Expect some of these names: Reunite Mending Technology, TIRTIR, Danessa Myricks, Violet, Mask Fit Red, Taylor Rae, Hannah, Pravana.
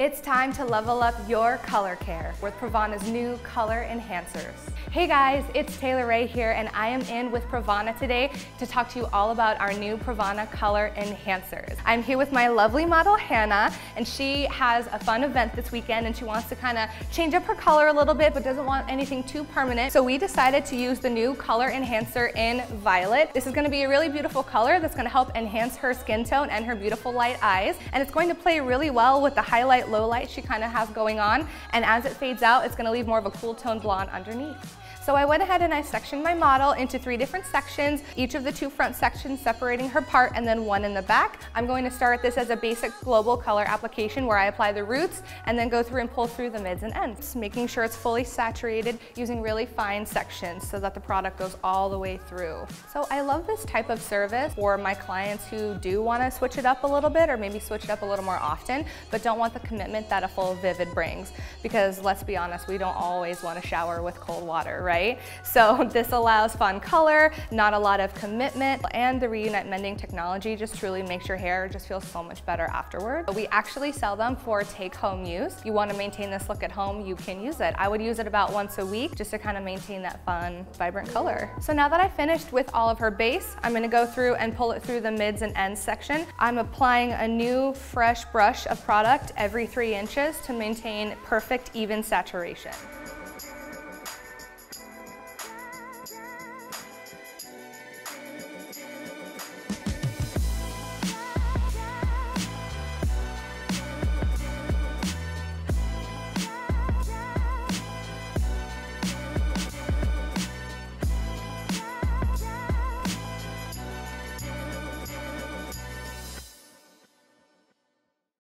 It's time to level up your color care with Pravana's new color enhancers. Hey guys, it's Taylor Rae here and I am in with Pravana today to talk to you all about our new Pravana color enhancers. I'm here with my lovely model Hannah, and she has a fun event this weekend and she wants to kind of change up her color a little bit but doesn't want anything too permanent. So we decided to use the new color enhancer in Violet. This is going to be a really beautiful color that's going to help enhance her skin tone and her beautiful light eyes, and it's going to play really well with the highlight low light she kind of has going on, and as it fades out it's going to leave more of a cool tone blonde underneath. So I went ahead and I sectioned my model into three different sections, each of the two front sections separating her part and then one in the back. I'm going to start this as a basic global color application where I apply the roots and then go through and pull through the mids and ends, making sure it's fully saturated using really fine sections so that the product goes all the way through. So I love this type of service for my clients who do want to switch it up a little bit, or maybe switch it up a little more often, but don't want the commitment that a full vivid brings, because let's be honest, we don't always want to shower with cold water, right? So this allows fun color, not a lot of commitment, and the Reunite Mending Technology just truly makes your hair just feel so much better afterward. But we actually sell them for take-home use. You want to maintain this look at home, you can use it. I would use it about once a week just to kind of maintain that fun, vibrant color. So now that I finished with all of her base, I'm going to go through and pull it through the mids and ends section. I'm applying a new fresh brush of product every 3 inches to maintain perfect even saturation.